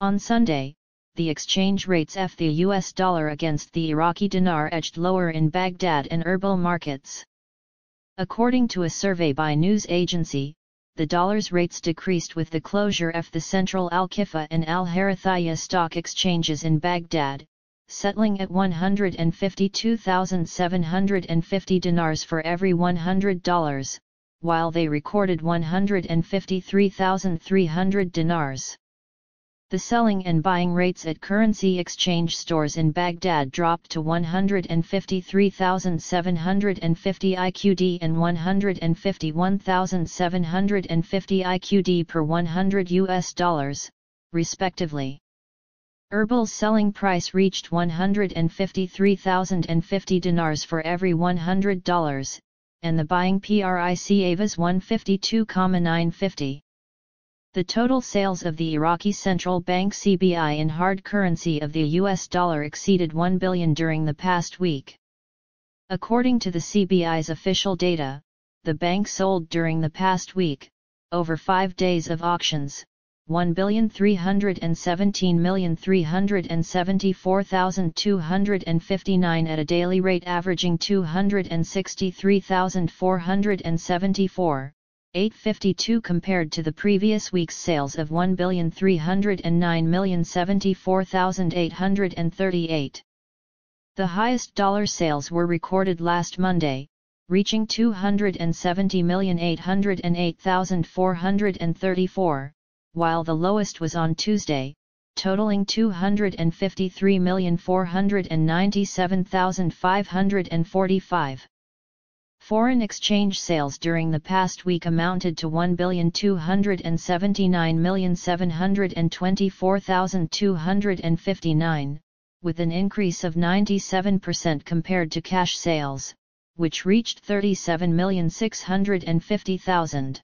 On Sunday, the exchange rates of the US dollar against the Iraqi dinar edged lower in Baghdad and herbal markets. According to a survey by news agency, the dollar's rates decreased with the closure of the central Al-Kifa and Al-Harithiya stock exchanges in Baghdad, settling at 152,750 dinars for every $100, while they recorded 153,300 dinars. The selling and buying rates at currency exchange stores in Baghdad dropped to 153,750 IQD and 151,750 IQD per $100, respectively. Herbal's selling price reached 153,050 dinars for every $100, and the buying price was 152,950. The total sales of the Iraqi Central Bank (CBI) in hard currency of the US dollar exceeded 1 billion during the past week. According to the CBI's official data, the bank sold during the past week, over 5 days of auctions, 1,317,374,259 at a daily rate averaging 263,474,852 compared to the previous week's sales of 1,309,074,838. The highest dollar sales were recorded last Monday, reaching 270,808,434. While the lowest was on Tuesday, totaling 253,497,545. Foreign exchange sales during the past week amounted to 1,279,724,259, with an increase of 97% compared to cash sales, which reached 37,650,000.